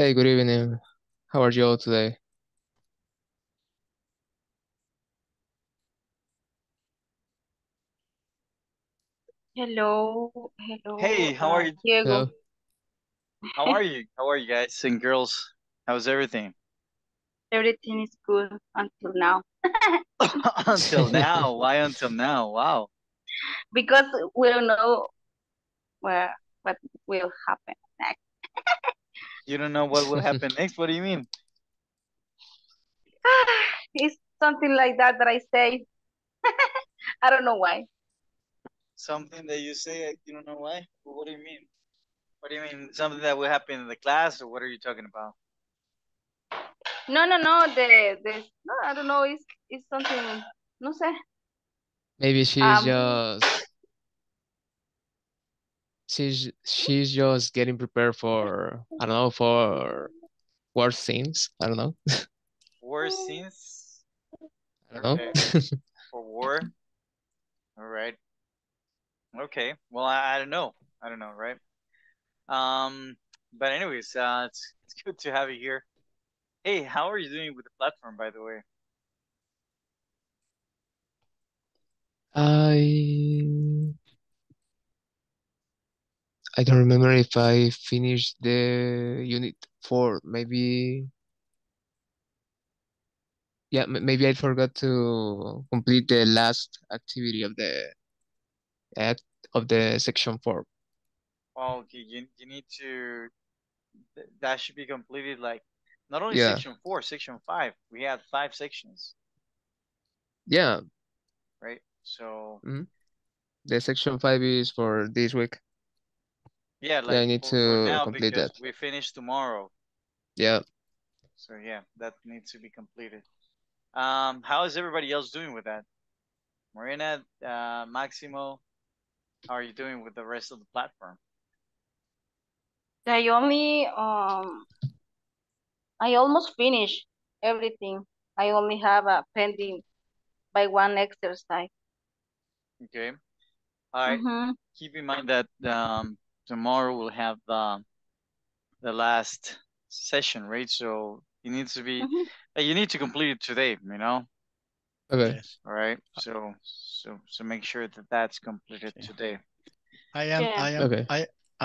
Hey, good evening. How are you all today? Hello, Hey, how are you? Diego. Hello. How are you? How are you guys and girls? How's everything? Everything is good until now. Until now. Why until now? Wow. Because we don't know where what will happen next. You don't know what will happen next? What do you mean? It's something like that I say. I don't know why. Something that you say, you don't know why? What do you mean? What do you mean? Something that will happen in the class, or what are you talking about? No. No, I don't know. It's something. No sé. Maybe she's Um. just she's just getting prepared for, I don't know, for worse things. I don't know. War scenes? I don't Okay. know. For war? All right. Okay. Well, I don't know. I don't know, right? Um, But anyways, it's good to have you here. Hey, how are you doing with the platform, by the way? I I don't remember if I finished the unit 4. Maybe maybe I forgot to complete the last activity of at the section 4. Oh, okay, you need to that should be completed like not only Yeah, section 4, section 5. We had 5 sections, yeah. right? So mhm. The section 5 is for this week. yeah, Yeah, like I need for to now complete because that. we finish tomorrow. Yeah. So yeah, that needs to be completed. How is everybody else doing with that? Marina, Maximo, how are you doing with the rest of the platform? I only I almost finished everything. I only have a pending by one exercise. Okay. All right. Mm-hmm. Keep in mind that tomorrow we'll have the last session, right? So it needs to be Mm-hmm. You need to complete it today, Okay. Okay. All right. So make sure that that's completed Okay. today. I am, Yeah. I am, Okay.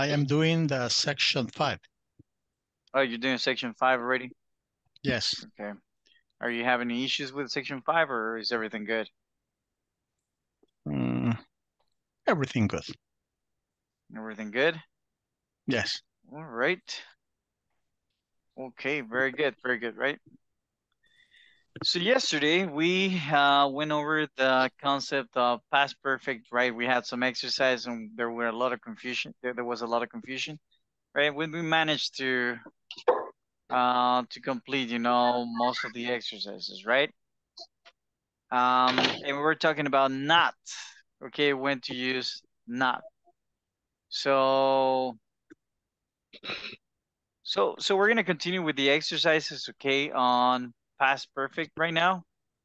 I am doing the section 5. Oh, you're doing section 5 already? Yes. Okay. Are you having any issues with section 5, or is everything good? Mm, Everything good. Everything good? Yes. All right. Okay. Very good. Very good. Right. So yesterday we went over the concept of past perfect, right? We had some exercise and there were a lot of confusion. There was a lot of confusion, right? When we managed to complete, most of the exercises, right? And we were talking about not, okay, when to use not. So so we're gonna continue with the exercises, okay, on past perfect right now.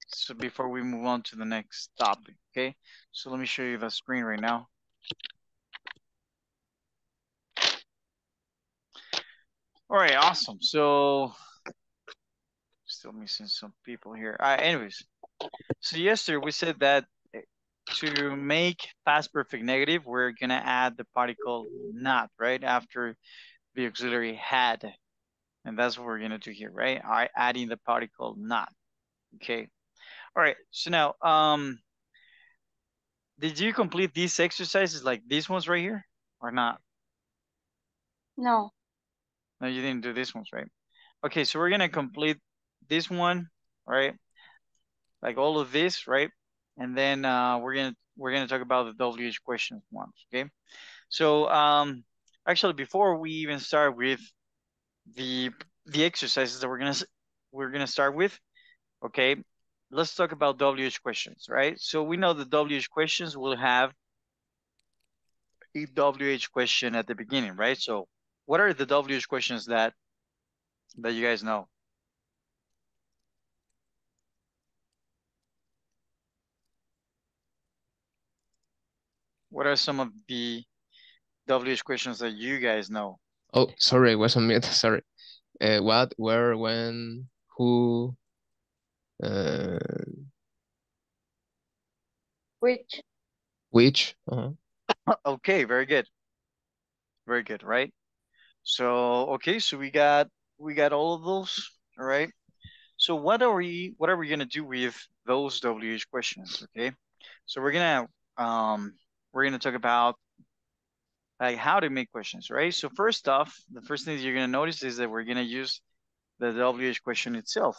So before we move on to the next topic, okay? So let me show you the screen right now. All right, awesome. So still missing some people here. All right, anyways. So yesterday we said that to make past perfect negative, we're gonna add the particle not, right? After the auxiliary had. And that's what we're gonna do here, right? All right, adding the particle not. Okay. All right. So now, did you complete these exercises like these ones right here or not? No. No, you didn't do these ones, right? Okay, so we're gonna complete this one, all right? Like all of this, right? And then we're gonna talk about the WH questions once, okay? So actually before we even start with the exercises that we're gonna start with, okay, let's talk about WH questions, right? So we know the WH questions will have a WH question at the beginning, right? So what are the WH questions that you guys know? What are some of the WH questions that you guys know? Oh, sorry, I was on mute. Sorry. What, where, when, who, which. Okay, very good, very good, right? So okay, so we got all of those, all right? So what are we gonna do with those WH questions? Okay, so we're gonna talk about like how to make questions, right? So first off, the first thing you're gonna notice is that we're gonna use the WH question itself.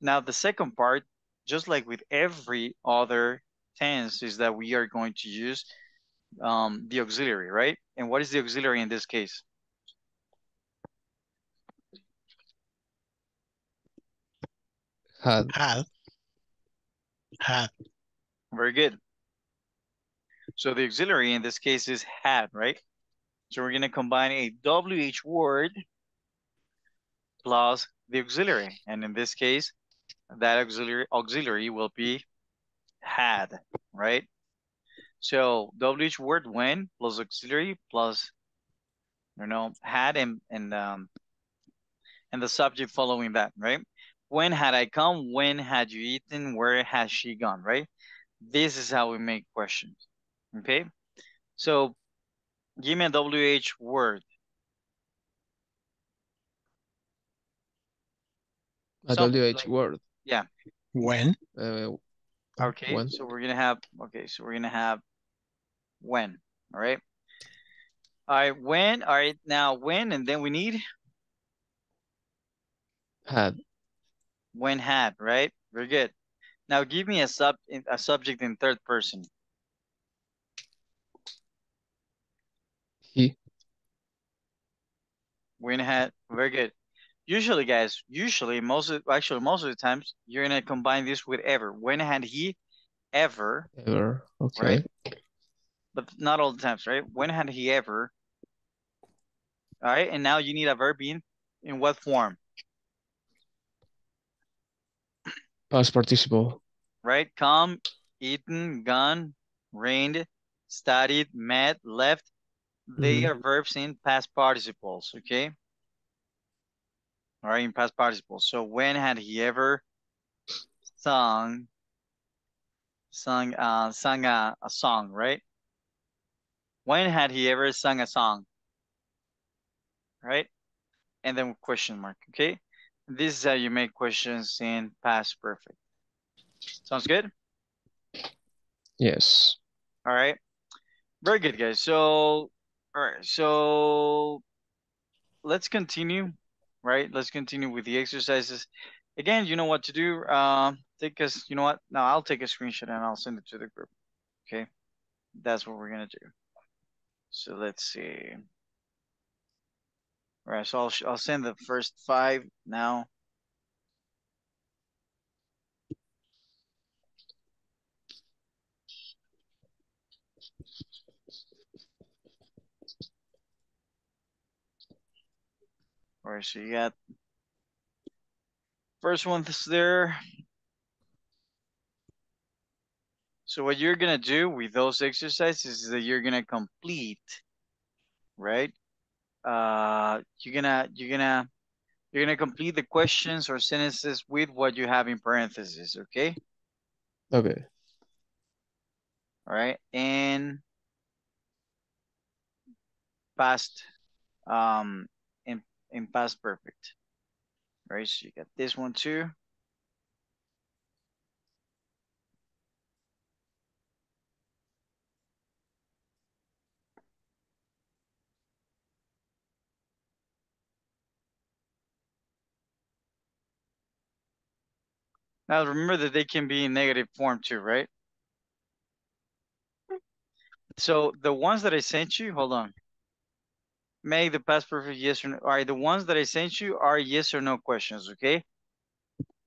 Now the second part, just like with every other tense, is that we are going to use the auxiliary, right? And what is the auxiliary in this case? Had. Very good. So the auxiliary in this case is had, right? So we're going to combine a WH word plus the auxiliary. And in this case, that auxiliary will be had, right? So WH word when plus auxiliary plus, you know, had and the subject following that, right? When had I come? When had you eaten? Where has she gone, right? This is how we make questions, okay? So give me a WH word. A WH word? Yeah. When? Okay, when? So we're going to have, okay, so we're going to have when, all right? All right, when, all right, now when, and then we need? Had. When had, right? Very good. Now give me a subject in third person. He. When had, very good. Usually, guys, most of the times, you're gonna combine this with ever. When had he ever? Ever, okay. Right? But not all the times, right? When had he ever? All right, and now you need a verb in what form? Past participle. Right? Come, eaten, gone, reigned, studied, met, left. They are verbs in past participles, okay? All right, in past participles. So when had he ever sung a song, right? When had he ever sung a song? Right? And then question mark, okay? This is how you make questions in past perfect. Sounds good? Yes. All right. Very good, guys. So, all right. So, let's continue, right? Let's continue with the exercises. Again, you know what to do. You know what? No, I'll take a screenshot and I'll send it to the group. Okay? That's what we're going to do. So, let's see. All right, so I'll send the first 5 now. All right, so you got first one there. So what you're gonna do with those exercises is that you're gonna complete, right? You're gonna complete the questions or sentences with what you have in parentheses, okay? Okay. All right, and past in past perfect. All right, so you got this one too. Now, remember that they can be in negative form too, right? So the ones that I sent you, hold on. Make the past perfect yes or no. All right, the ones that I sent you are yes or no questions, okay?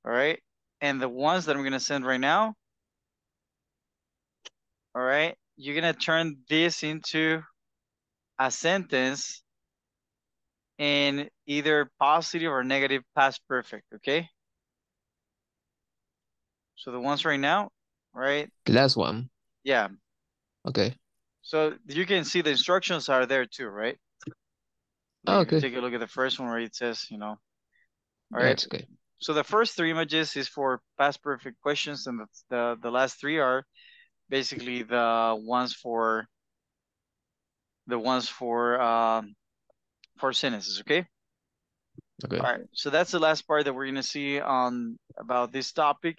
All right. And the ones that I'm going to send right now, all right, you're going to turn this into a sentence in either positive or negative past perfect, okay? So the ones right now, right? The last one. Yeah. Okay. So you can see the instructions are there too, right? Okay. Take a look at the first one where it says, you know. All right. That's good. So the first three images is for past perfect questions, and the last three are basically the ones for sentences. Okay. Okay. All right. So that's the last part that we're gonna see on about this topic.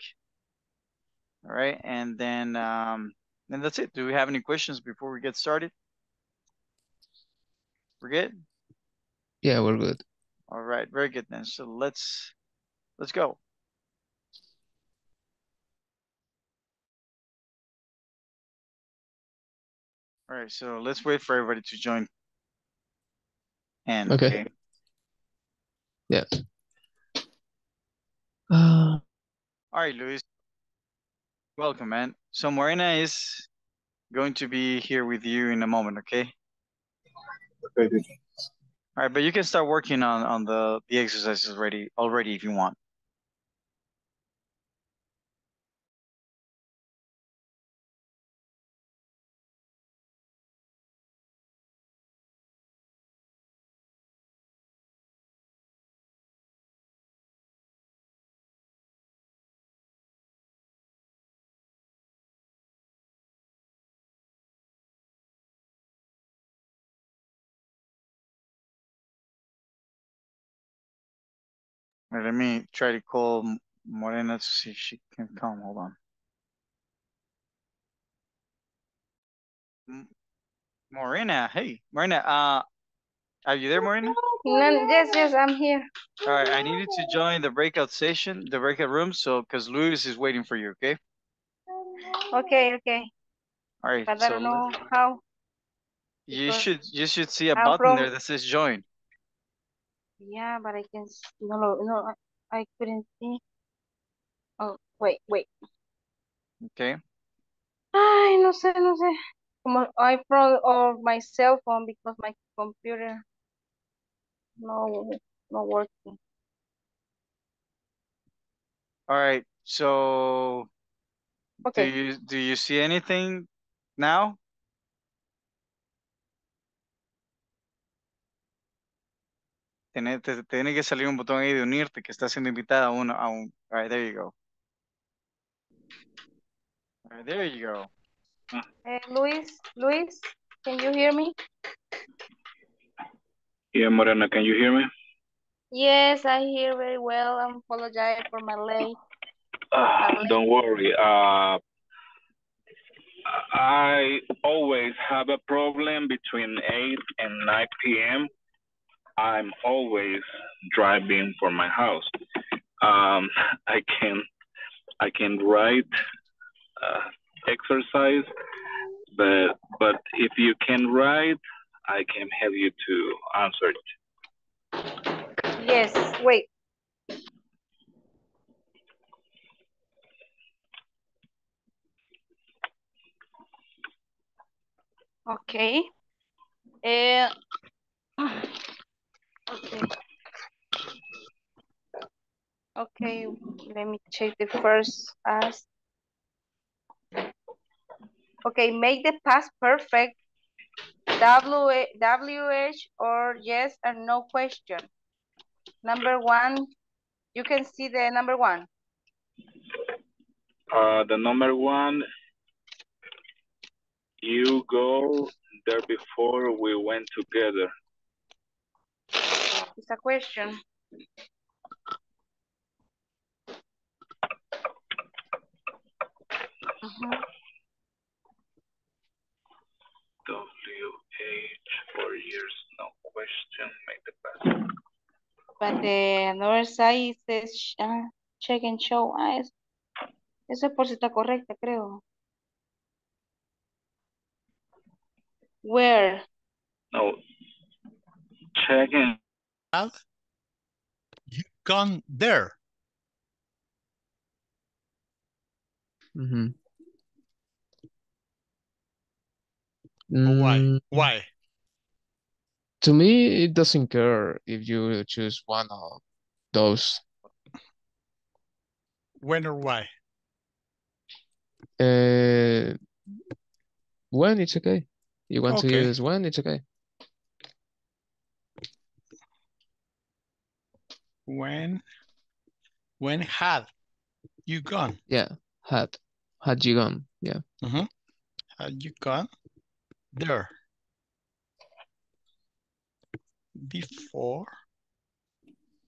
All right, and then that's it. Do we have any questions before we get started? We're good? Yeah, we're good. All right, very good then. So let's go. All right, so let's wait for everybody to join. And okay. Yeah. All right, Luis. Welcome, man. So Morena is going to be here with you in a moment, okay? Okay. All right, but you can start working on the exercises already if you want. Let me try to call Morena to see if she can come. Hold on. Morena, hey. Morena, are you there, Morena? Yes, I'm here. All right, I needed to join the breakout room, so because Luis is waiting for you, okay? Okay. All right. But I don't know how. You should see a button there that says join. Yeah, but I can no, I couldn't see. Oh, wait. Okay. Ay, no sé. Como I brought all my cell phone because my computer no working. All right. So okay. Do you see anything now? Tiene que salir un botón ahí de unirte que está siendo invitada a un. All right, there you go. All right, there you go. Luis, can you hear me? Yeah, Morena, can you hear me? Yes, I hear very well. I apologize for my late. Don't worry. I always have a problem between 8 and 9 p.m. I'm always driving for my house. I can write, exercise, but if you can write, I can help you to answer it. Yes. Wait. Okay. Okay, let me check the first ask. Okay, make the past perfect. WH or yes or no question. Number one, you can see the number one. The number one, you go there before we went together. It's a question. Mm-hmm. WH for years, no question, make the pass. But the other side says check and show. Esa es por si está correcta, creo. Where? No. Check and have you gone there? Mm-hmm. Why? To me, it doesn't care if you choose one of those. When or why? When it's okay. You want to use when, it's okay. When had you gone? Yeah, had you gone? Yeah. Mm-hmm. Had you gone there before?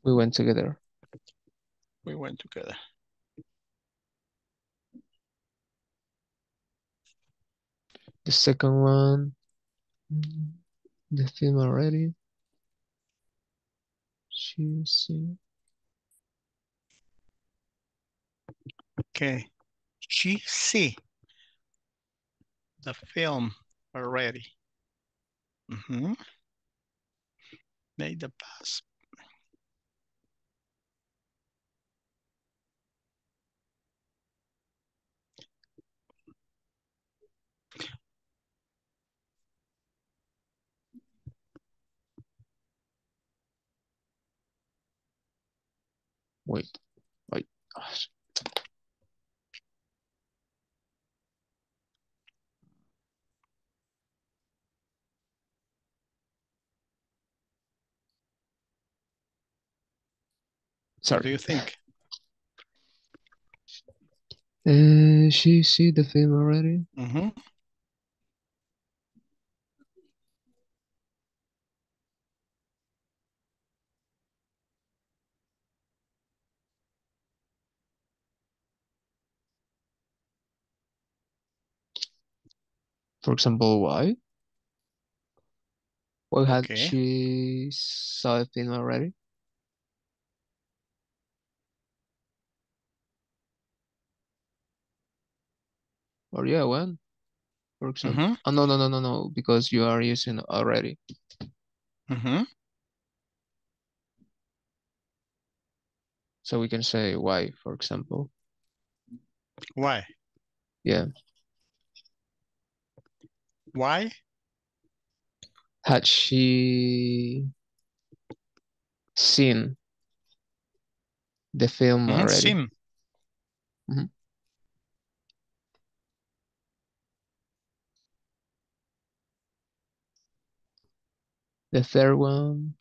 We went together. We went together. The second one, the film already. She. Okay, she see the film already. Mm-hmm. Made the pass. Wait. Sorry. What do you think? She see the film already? Mm-hmm. For example, why? Why had she saw a film already? Or yeah, when? For example. Mm-hmm. Oh, no, because you are using already. Mm-hmm. So we can say why, for example. Why? Yeah. Why had she seen the film already? Seen. Mm-hmm. The third one.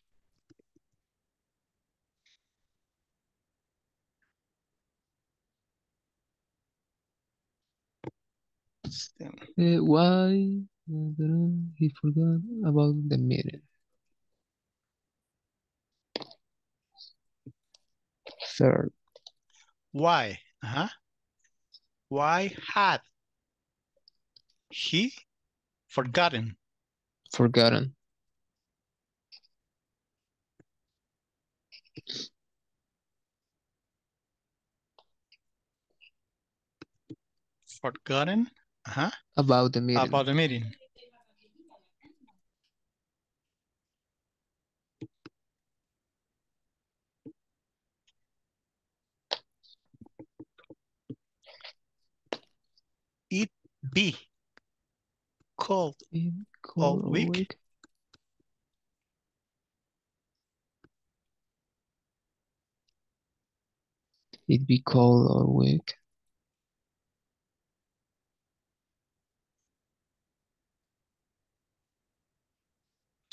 Why? He forgot about the meeting. Third. Why? Why had he forgotten? Forgotten. Forgotten? About the meeting. About the meeting. It be cold all week. It be cold all week.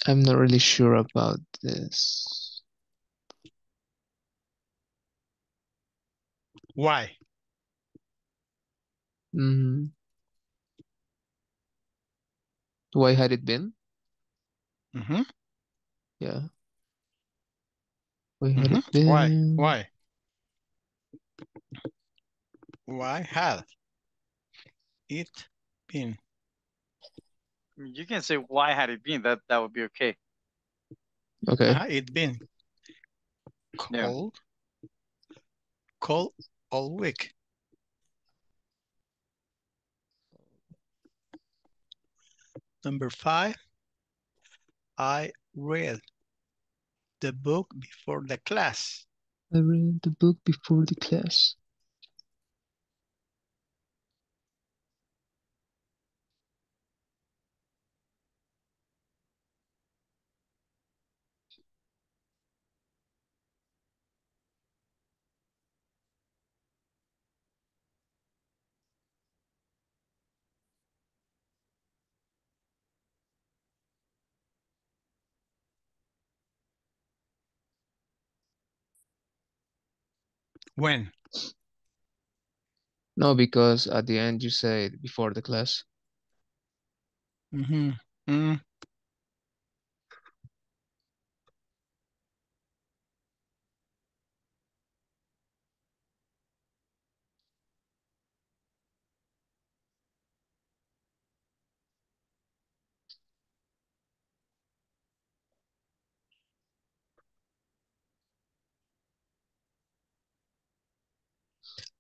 I'm not really sure about this. Why? Mm-hmm. Why had it been? Mm-hmm. Yeah. Why had it been? Why? Why had it been? You can say why had it been, that would be okay. Okay. It been cold. Yeah. Cold all week. Number 5. I read the book before the class. I read the book before the class. When? No, because at the end you said before the class. Mm-hmm. Mm.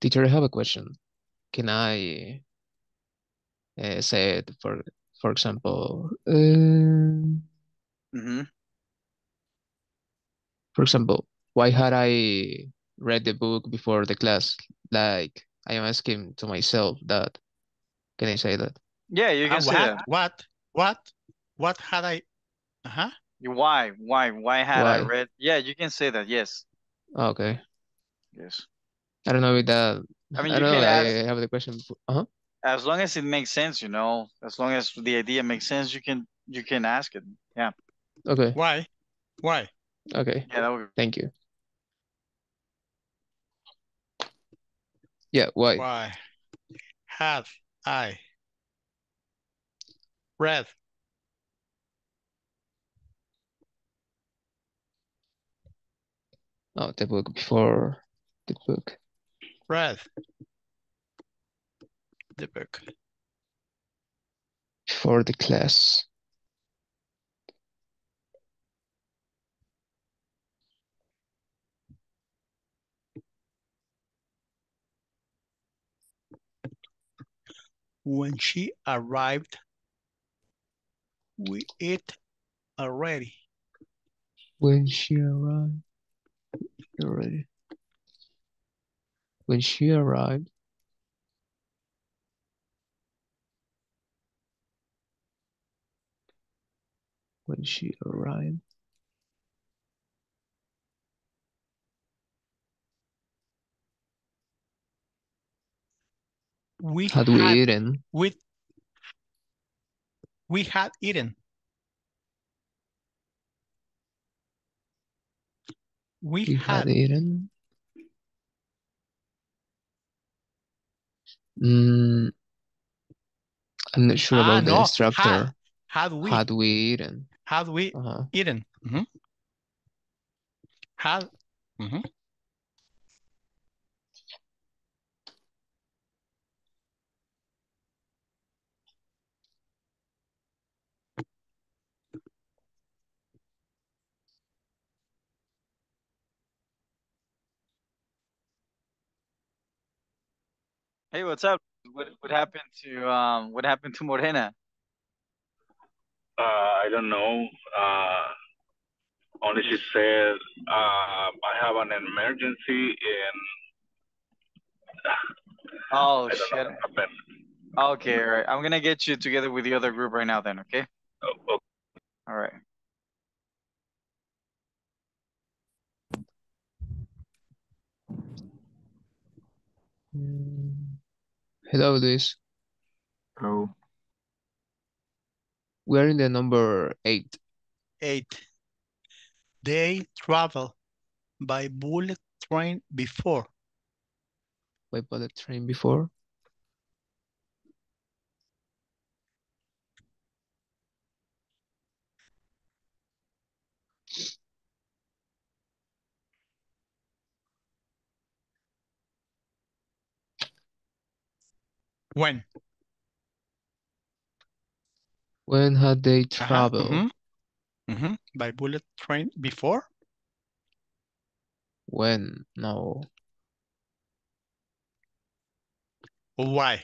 Teacher, I have a question. Can I say it for example? For example, why had I read the book before the class? Like, I am asking to myself that. Can I say that? Yeah, you can say that. What had I? Uh-huh. Why had I read? Yeah, you can say that. Yes. Okay. Yes. I don't know with that. I mean, I have the question. As long as it makes sense, you know. As long as the idea makes sense, you can ask it. Yeah. Okay. Why? Okay. Yeah. That would be... Thank you. Yeah. Why? Why have I read the book before the book? Read the book before the class. When she arrived, we ate already. When she arrived, already. When she arrived, we had eaten. I'm not sure about the instructor. Had we eaten? Mm-hmm. Had. Mm-hmm. Hey, what's up? What happened to Morena? I don't know. Only she said I have an emergency and oh shit. Okay, all right. I'm gonna get you together with the other group right now then, okay? Oh, okay. All right. Hello, Luis. Hello. We are in the number 8. 8. They travel by bullet train before. By bullet train before? When? When had they traveled? By bullet train before? When? No. Why?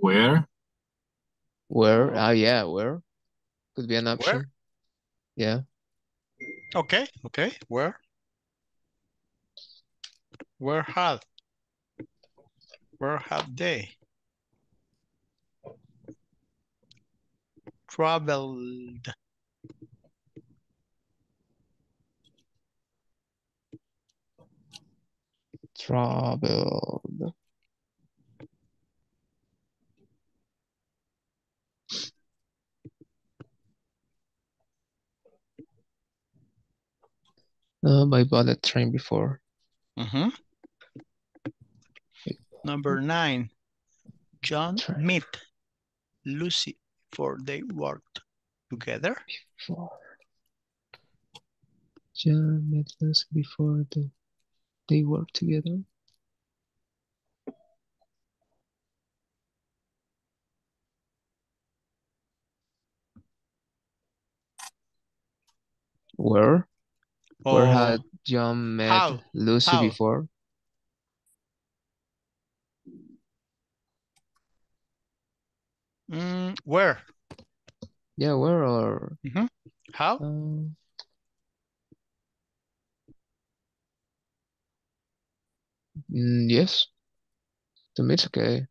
Where? Where? Yeah, where? Could be an option. Where? Yeah. Okay, where? Where had they traveled? by bullet train before. Mm-hmm. Number 9. John met Lucy before they worked together. John met Lucy before they worked together. Where? Oh. Where had John met Lucy before? Where? Yeah, where or... Mm-hmm. How? Yes. To me, it's okay.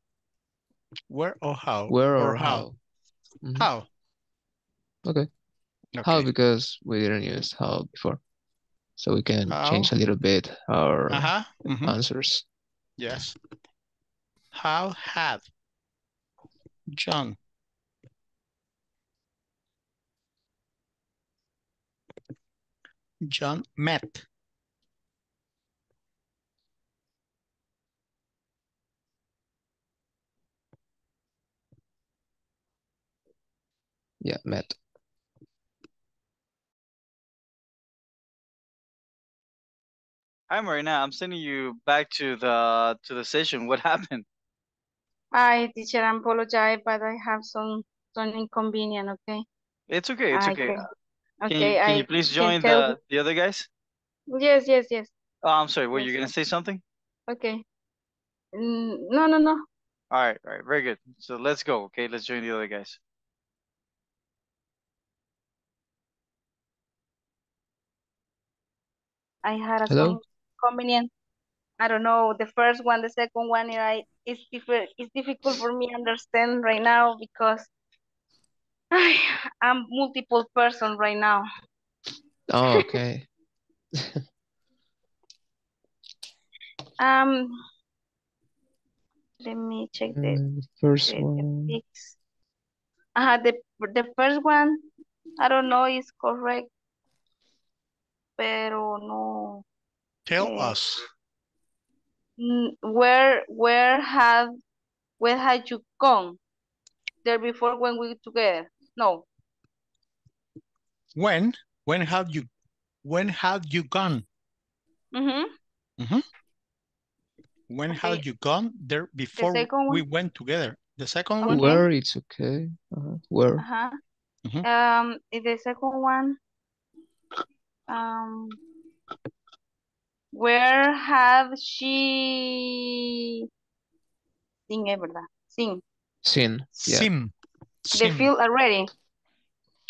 Where or how? Where or how? How? Mm-hmm. How? Okay. Okay. How, because we didn't use how before. So we can change a little bit our answers. Yes. How had John met Hi Marina, I'm sending you back to the session. What happened? Hi, teacher, I apologize, but I have some inconvenience, okay? It's okay, it's okay. Can you please join the other guys? Yes, yes, yes. Oh, I'm sorry, were you going to say something? Okay. No, no, no. All right, very good. So let's go, okay? Let's join the other guys. I had a inconvenience. I don't know, the first one, the second one, it's difficult for me to understand right now because I'm multiple person right now. Oh, okay. Let me check the first one. The first one, I don't know, is correct, pero no. Tell us. Where had you gone there before when we were together? No. When had you gone? Mm-hmm. Mm-hmm. When had you gone there before we went together? The second one. Where it's okay. Where? Mm-hmm. The second one. Where have she seen the film already?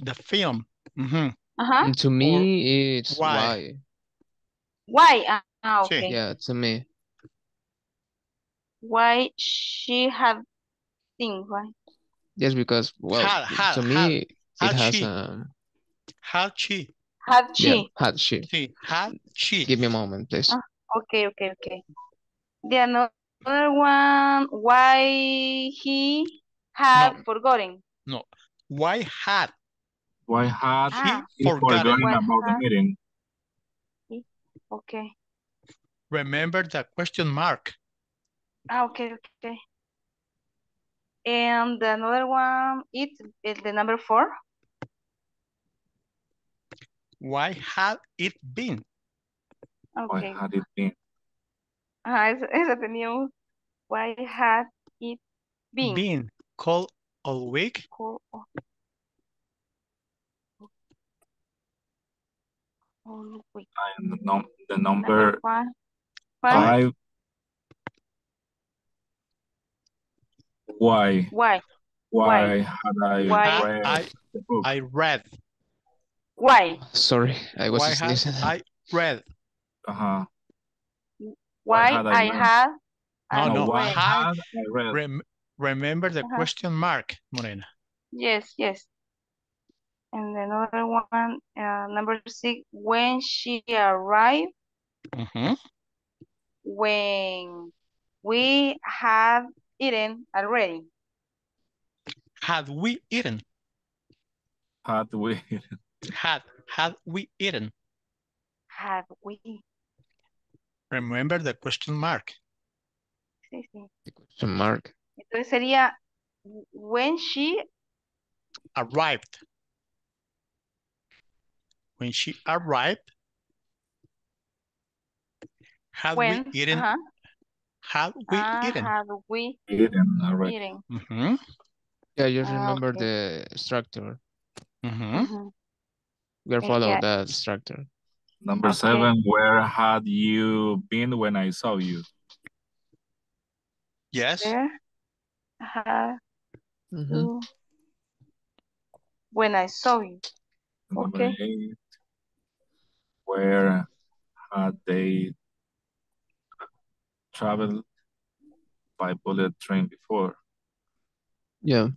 The film. Mm-hmm. And to me, it's why? Okay. Yeah, to me. Why she have seen? Why? Yes, because to me it has had she. Had she? Yeah, had she. Give me a moment, please. Okay. The another one, why he had forgotten? No, why had he forgotten about the meeting? Okay. Remember the question mark. Okay. And the another one, it's the number 4. Why had it been? Okay. Why had it been? Why had it been? Been cold all week? Cold all week. And the number 5. Why? Why had I read? Why? Sorry, I was sneezing. I read. Why had I read? Remember the question mark, Morena. Yes. And another one, number 6. When she arrived, when we have eaten already. Had we eaten? Had we eaten? Had we eaten? have we? Remember the question mark. Sí, sí. The question mark. Entonces sería, when she arrived. When she arrived, had when, we eaten? Had we eaten? Had we eaten? Mm-hmm. Yeah, you remember the structure. Mm-hmm. Mm-hmm. We are following that structure. Number 7, where had you been when I saw you? Yes. Where had you when I saw you? Number 8, where had they traveled by bullet train before? Yeah.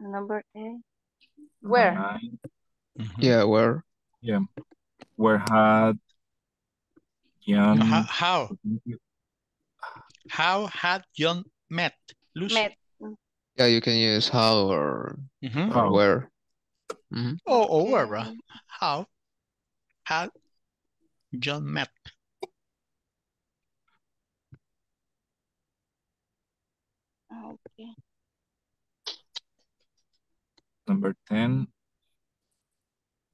Number 8. Where? 9, yeah, where? Yeah. Where had young... How? How had young met? Lucy? Met. Yeah, you can use how or, or where. Mm-hmm. Oh, or where, right? How had John met? Okay. Number 10.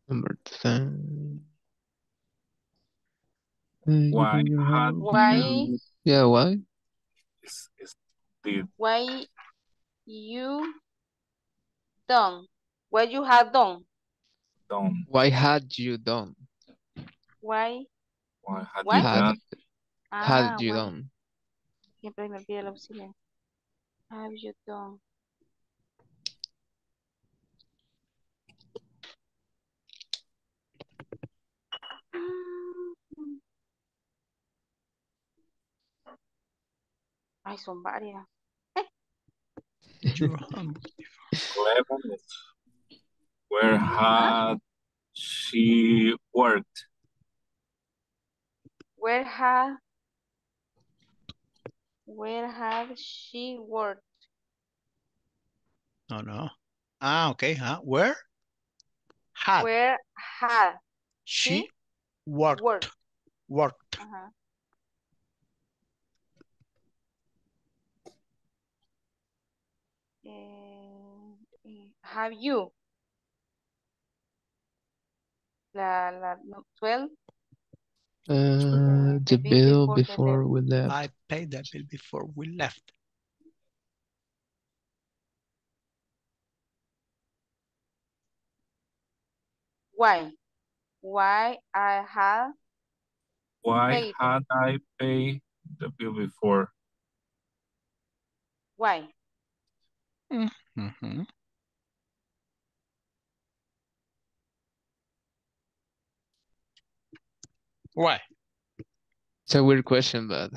Number 10. Why had you... Yeah, why? Why you done? What you had done? Done. Why had you done? Why? Why had you done? Had you done? Siempre me pide el auxilio. Have you done? Ay, son varias. Where had she worked? Where had she worked? No, no. Ah, okay. Huh? Where had? Where had she worked? Worked. Have you? La 12. The bill before we left. I paid that bill before we left. Why? Why had I paid the bill before? Why? Mm-hmm. Why? It's a weird question, but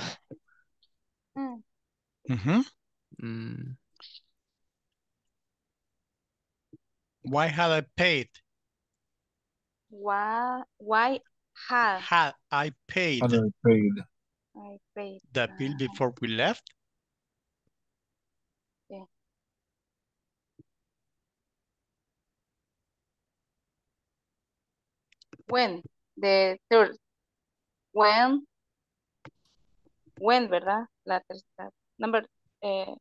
why had I paid? Why had I paid? I paid the bill before we left. When the third. When, ¿verdad? La tercera. Number 13.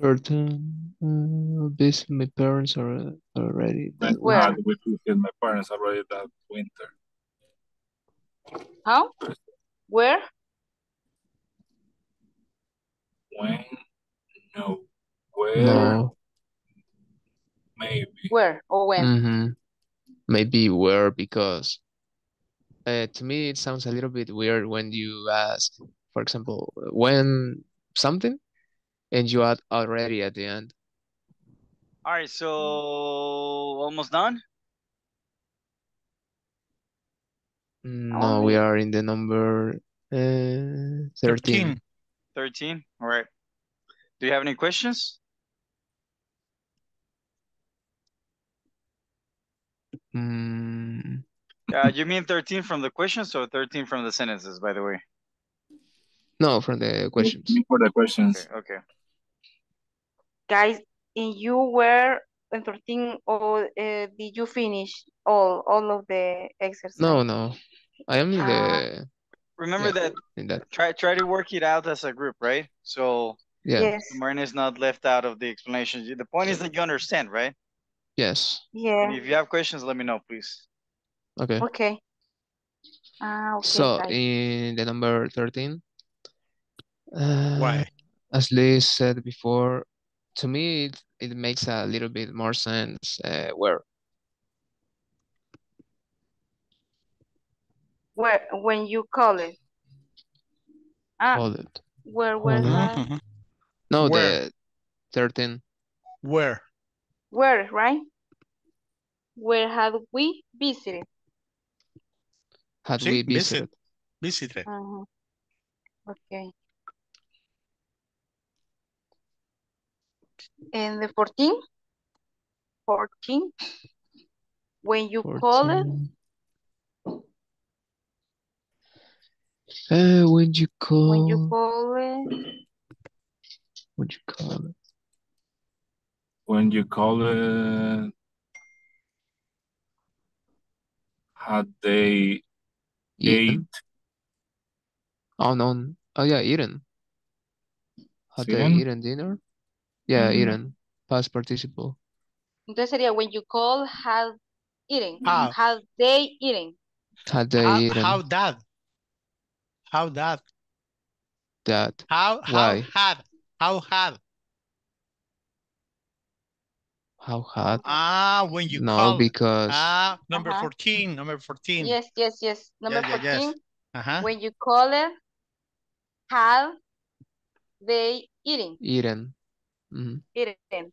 13. This my parents are already. Where? My parents already that winter. How? Where? When? No. Where? No. Maybe. Where or when? Maybe where, because to me it sounds a little bit weird when you ask, for example, when something and you add already at the end. All right, so almost done? No, we are in the number 13. 13, all right. Do you have any questions? You mean 13 from the questions or 13 from the sentences, by the way? No, from the questions. For the questions. Okay. Guys, you were 13 or did you finish all of the exercises? No, I am in the remember that. Try to work it out as a group, right? So yes, Marina is not left out of the explanation. The point is that you understand, right? Yes. Yeah. And if you have questions, let me know, please. Okay. Okay. Okay, so guys, in the number 13, why? As Liz said before, to me it makes a little bit more sense. Where when you call it? Call it. Where that? No, where? The 13. Where, right? Where have we visited? Had sí, we visited? Visited. Okay. And the 14. When you 14. Call it. When you call it. Had they eaten? Ate? Oh no! Oh yeah, eaten. Had they eaten dinner? Yeah, eaten. Past participle. Entonces sería when you call, have eaten. Have they eaten? Had they eaten? How that? How that? That. How had? How had? How hard? When you call. No, because number 14. Number 14. Yes. Number 14. Yes. When you call it, have they eaten? Eaten. Eaten.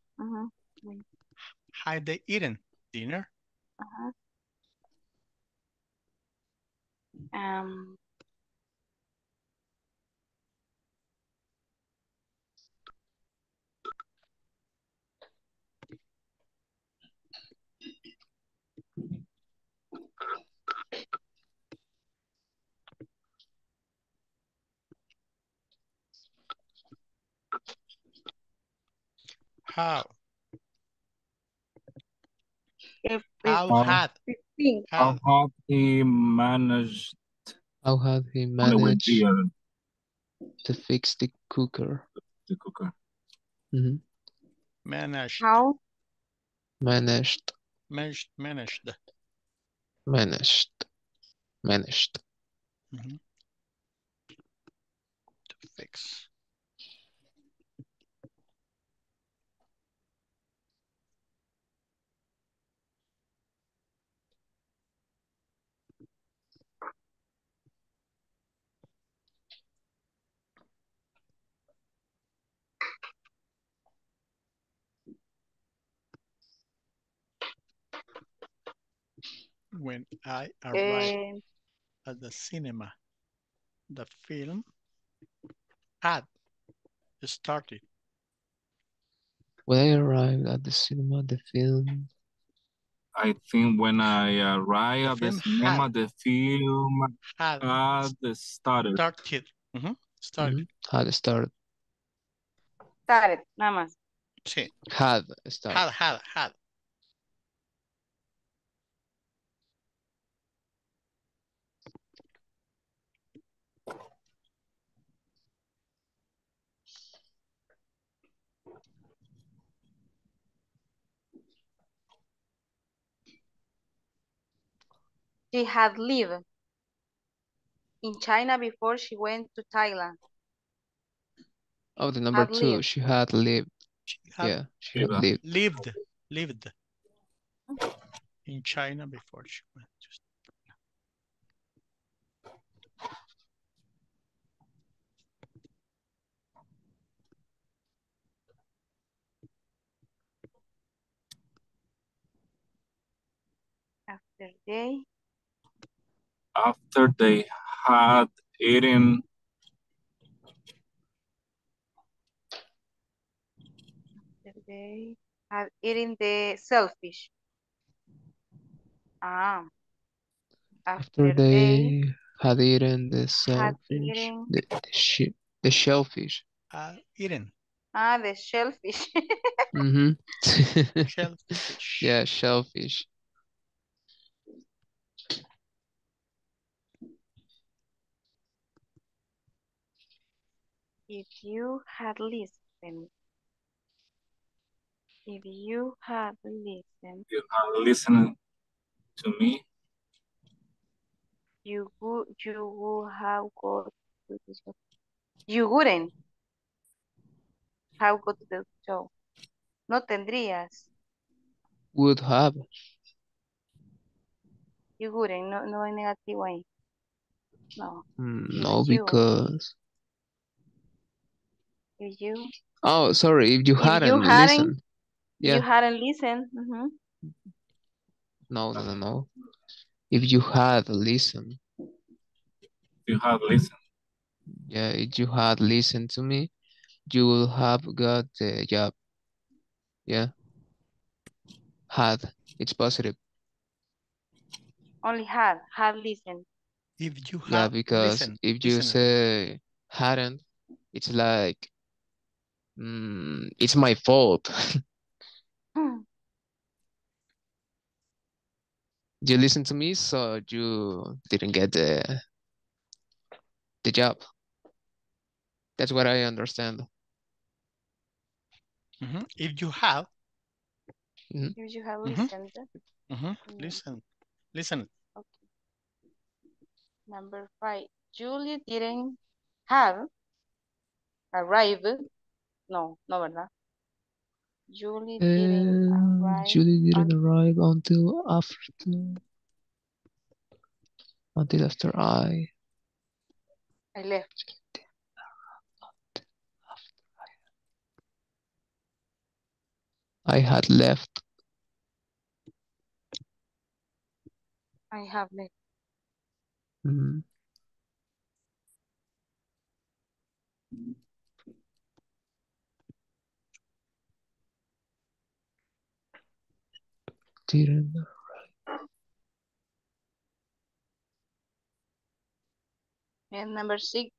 Have they eaten dinner? How had he managed to fix the cooker? Managed. How? Managed. To fix. When I arrived at the cinema, the film had started. When I arrived at the cinema, the film had started. Started, nada más. Sí. Had started. Had. She had lived in China before she went to Thailand. Oh, the number two. Lived. She had lived. Lived in China before she went to Thailand. After they had eaten, the shellfish. After they had eaten the shellfish. Ah, the shellfish. Mm-hmm. Shellfish. Yeah, shellfish. If you had listened to me, you wouldn't have got to the show. No tendrías. Would have. You wouldn't. No, no in negative way. No. No, because. If you. Oh, sorry. If you hadn't listened. Yeah. You hadn't listened. Mm-hmm. No. If you had listened. Yeah, if you had listened to me, you will have got the job. Yeah. Had. It's positive. Only had. Had listened. If you had. Yeah, because if you say hadn't, it's like, it's my fault. You listened to me, so you didn't get the job. That's what I understand. Mm-hmm. If you have listened. Mm-hmm. Mm-hmm. Listen. Okay. Number 5. Julie didn't have arrived. No, verdad. Julie didn't arrive until after. Until after I left. I had left. I have left. Mm-hmm. Didn't arrive. And number 6,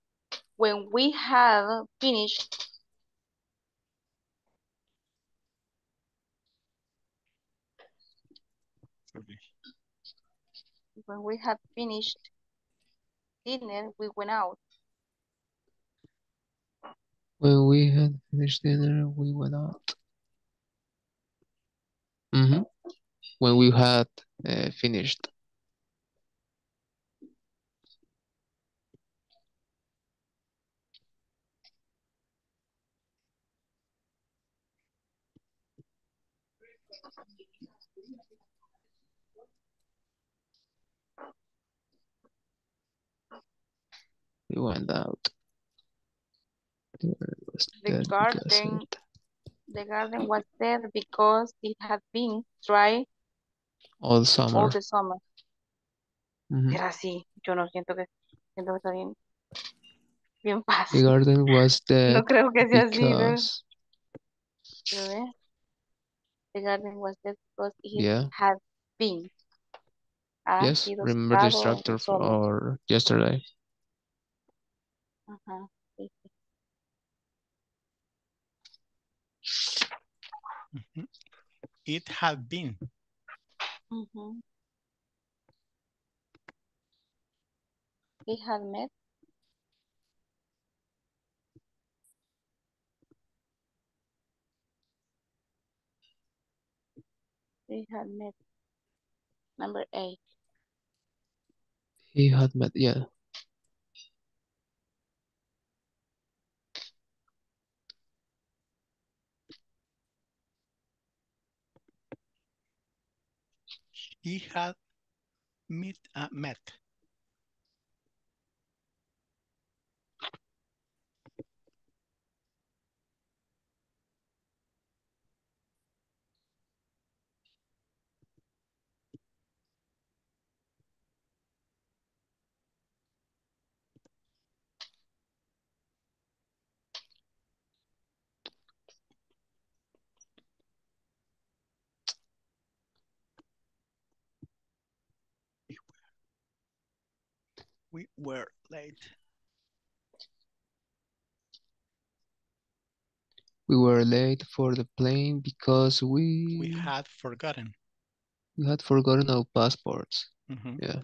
when we have finished. When we had finished dinner, we went out. When we had finished dinner, we went out. Mm-hmm. When we had finished. We went out. The garden was dead because it had been dry all summer. All the summer. Mm-hmm. Era así. Yo no siento que está bien fácil. The garden was dead. No creo que sea because... así. ¿No? The garden was dead because it had been. Yes, remember the structure for yesterday. Uh-huh. Mm-hmm. It had been. Mm-hmm. It had met. They had met. Number 8. He had met, yeah. He had met. We were late. We were late for the plane because we had forgotten. We had forgotten our passports. Mm-hmm. Yeah.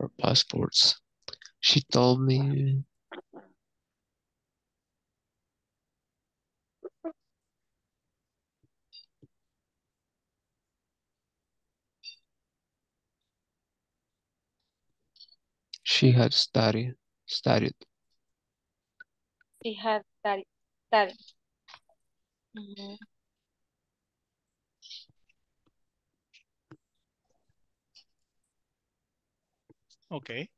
Our passports. She told me. She had studied. She had studied. Mm-hmm. Okay.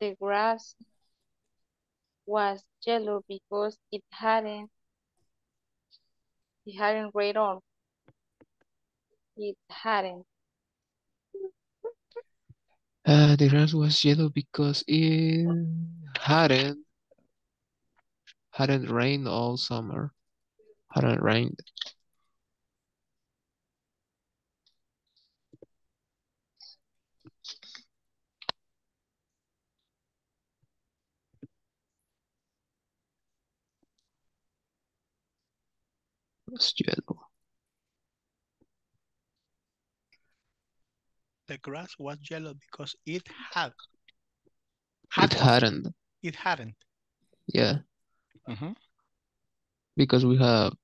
The grass was yellow because it hadn't rained on. It hadn't. The grass was yellow because it hadn't rained all summer. Hadn't rained. The grass was yellow because it hadn't. Yeah. Mm-hmm. Because we have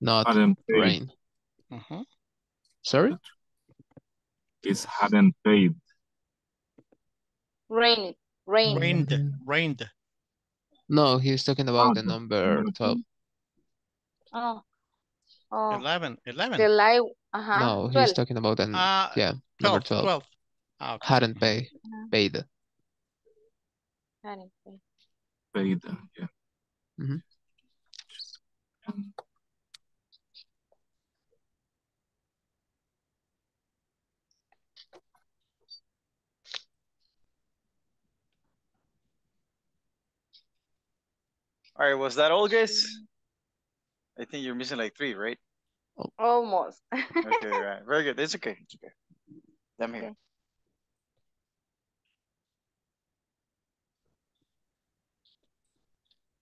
not rain. Mm-hmm. Sorry? It hadn't paid. Rained. No, he's talking about the number 12. Oh. 11. The light, no, 12. He's talking about an, yeah, 12, number 12. 12. Oh, okay. Hadn't paid. Paid. Hadn't paid. Paid, yeah. Mm-hmm. All right, was that all, guys? I think you're missing like 3, right? Almost. Okay, right. Very good. It's okay. It's okay. I'm here. Okay.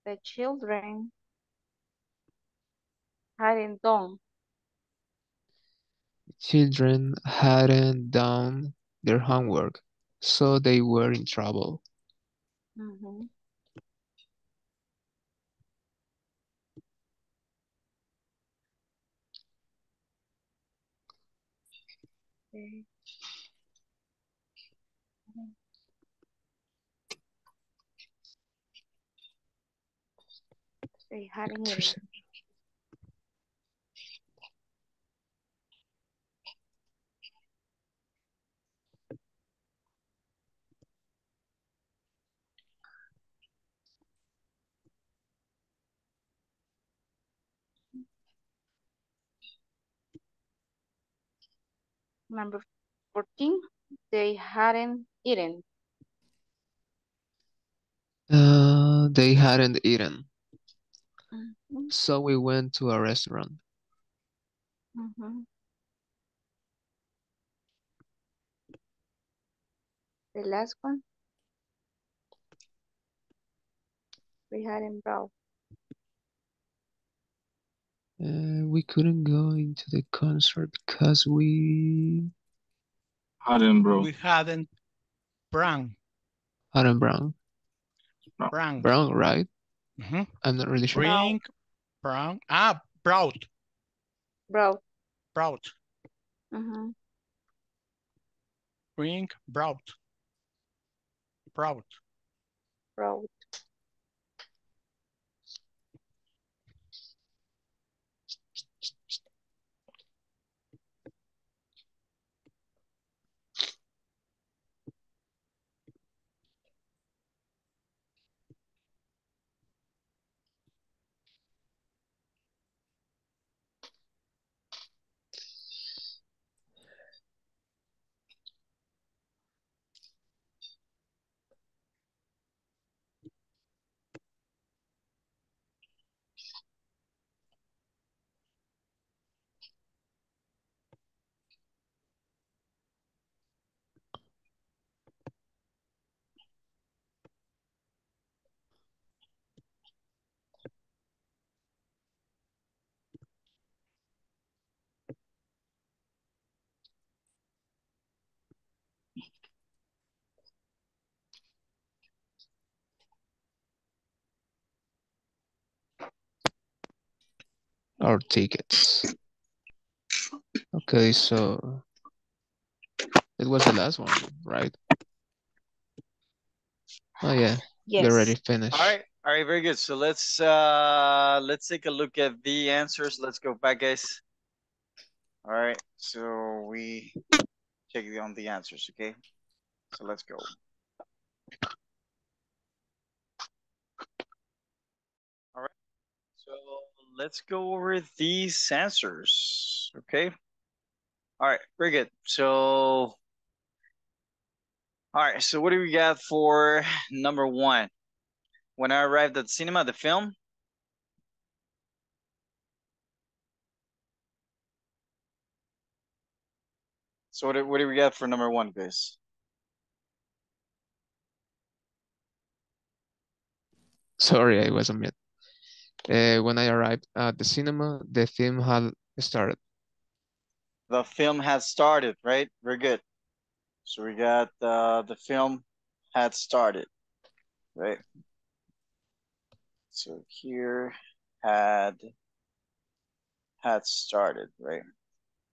The children hadn't done. The children hadn't done their homework, so they were in trouble. Mm-hmm. Okay. They hadn't written. Number 14, they hadn't eaten. They hadn't eaten. Mm-hmm. So we went to a restaurant. Mm-hmm. The last one, we hadn't brought. We couldn't go into the concert because we hadn't brought. We hadn't brown. Hadn't brown. Brown. Brown, right? Mm-hmm. I'm not really sure. Bring, brown. Ah, brought. Brought. Brought. Mm-hmm. Bring, brought. Brought. Brought. our tickets. Okay, so it was the last one, right? Oh yeah, yes. They're already finished. All right, very good. So let's take a look at the answers. Let's go back, guys. All right, so we check on the answers, okay? So let's go. All right, so let's go over these answers, okay? All right, very good. So, all right, so what do we got for number one? When I arrived at the cinema, the film. So what do we got for number one, guys? Sorry, I wasn't mute. When I arrived at the cinema, the film had started. The film had started, right? Very good. So we got the film had started, right? So here had started, right?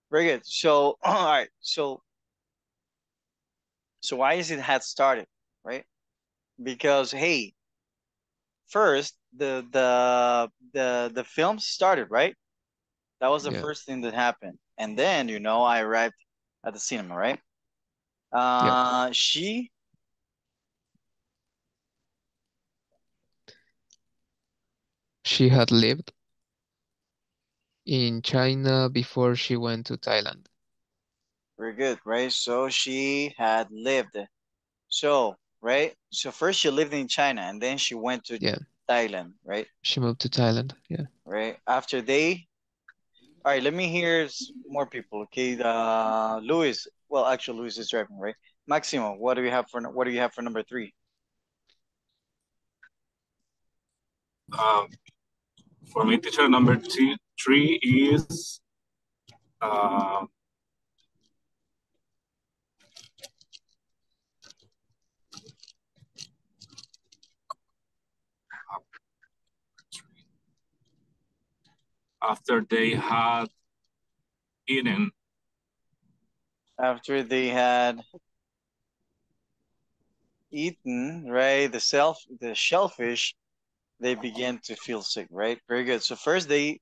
Very good. So, all right. So why is it had started, right? Because, hey, first the film started, right? That was the first thing that happened. And then, you know, I arrived at the cinema, right? She had lived in China before she went to Thailand. Very good, right? So she had lived. So, right? So first she lived in China and then she went to Thailand, right? She moved to Thailand, yeah. Right? After they... All right, let me hear more people. Okay, Luis. Well, actually, Luis is driving, right? Maximo, what do you have for number three? For me, teacher, number three is after they had eaten. After they had eaten, right? The shellfish, they began to feel sick, right? Very good. So first they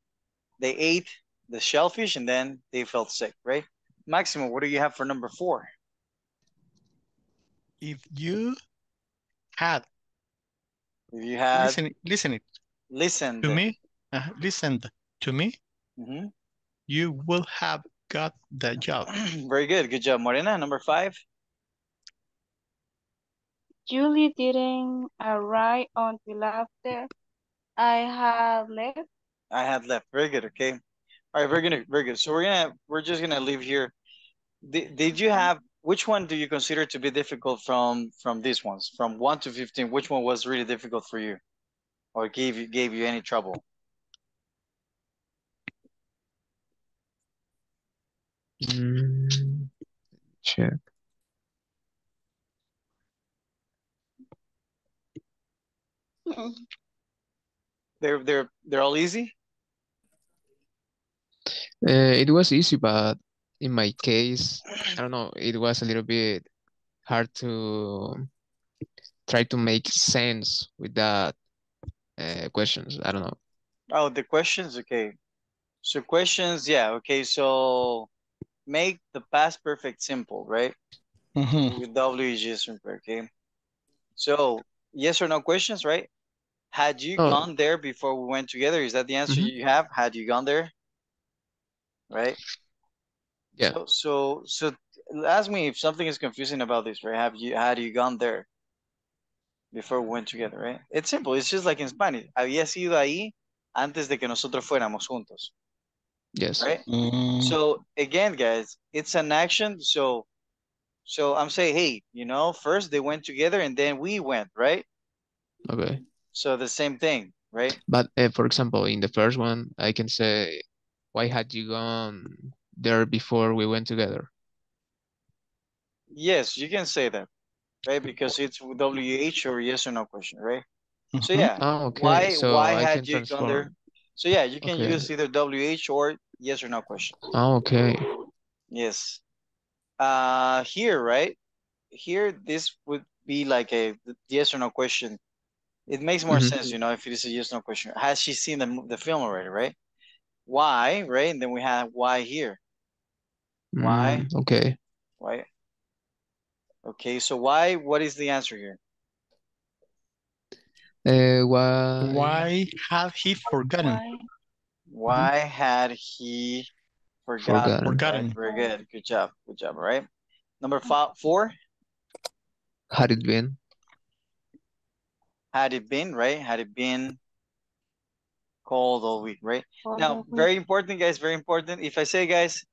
ate the shellfish and then they felt sick, right? Maximo, what do you have for number four? If you had listened to me, mm-hmm, you will have got the job. Very good. Good job, Morena. Number five. Julie didn't arrive until after I had left. Very good. Okay. All right. Very good. So we're just gonna leave here. Did you have, which one do you consider to be difficult from these ones, from 1 to 15? Which one was really difficult for you, or gave you any trouble? Check. They're all easy. It was easy, but in my case, I don't know, it was a little bit hard to try to make sense with that questions. I don't know. Oh, the questions. Okay, so questions. Yeah. Okay, so make the past perfect simple, right? Mm-hmm. With WG simple. Okay. So yes or no questions, right? Had you gone there before we went together? Is that the answer you have? Had you gone there? Right? Yeah. So ask me if something is confusing about this, right? Had you gone there before we went together, right? It's simple. It's just like in Spanish. Habías ido ahí antes de que nosotros fuéramos juntos. Yes. Right? Mm. So again, guys, it's an action. So I'm saying, hey, you know, first they went together and then we went, right? Okay. So the same thing, right? But for example, in the first one, I can say, why had you gone there before we went together? Yes, you can say that, right? Because it's WH or yes or no question, right? Mm-hmm. So yeah. Oh, okay. Why had you gone there? So yeah, you can use either WH or yes or no question. Oh, okay. Yes. Here, right? Here, this would be like a yes or no question. It makes more sense, you know, if it is a yes or no question. Has she seen the film already, right? Why, right? And then we have why here. Why? Okay. Why? Okay, so why, what is the answer here? Why had he forgotten? Why had he forgotten? Very good. Good job. Good job. All right. Number four. Had it been? Had it been, right? Had it been cold all week, right? Now, very important, guys. Very important. If I say, guys,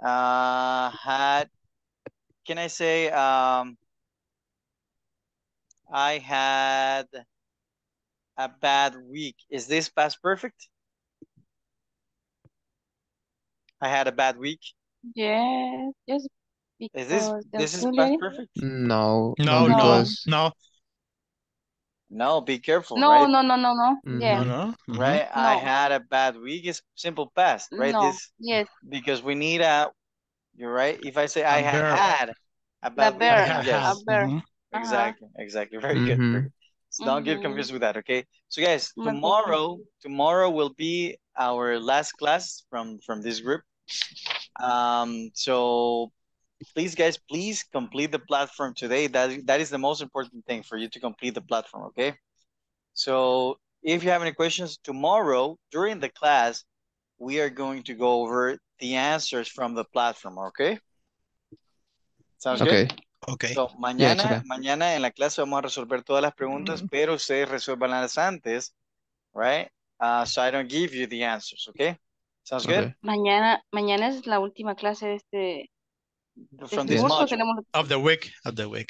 can I say, I had a bad week. Is this past perfect? I had a bad week. Yes. Yes. Is this is past perfect? No. No. No. No. No. Be careful. No. Right? No. No. No. No. Yeah. No, no. Right. No. I had a bad week. It's simple past, right? No. This. Yes. Because we need a. You're right. If I say I had a bad week. Yes. A bear. Exactly, exactly. Very good. So don't get confused with that, okay? So guys, tomorrow will be our last class from this group. So please, guys, please complete the platform today. That is the most important thing for you to complete the platform, okay? So if you have any questions tomorrow during the class, we are going to go over the answers from the platform, okay? Sounds good? Okay. So, mañana en la clase vamos a resolver todas las preguntas, pero ustedes resuelvanlas antes, right? So I don't give you the answers, okay? Sounds good? Mañana es la última clase de este... From this module. Of the week. From the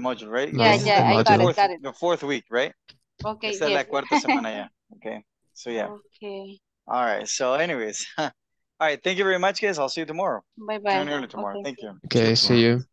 module, right? Yeah, I got it. The fourth week, right? Okay, esta es la cuarta semana ya. Okay, so yeah. Okay. All right, so anyways... All right, thank you very much, guys. I'll see you tomorrow. Bye-bye. Thank you. Okay, see you.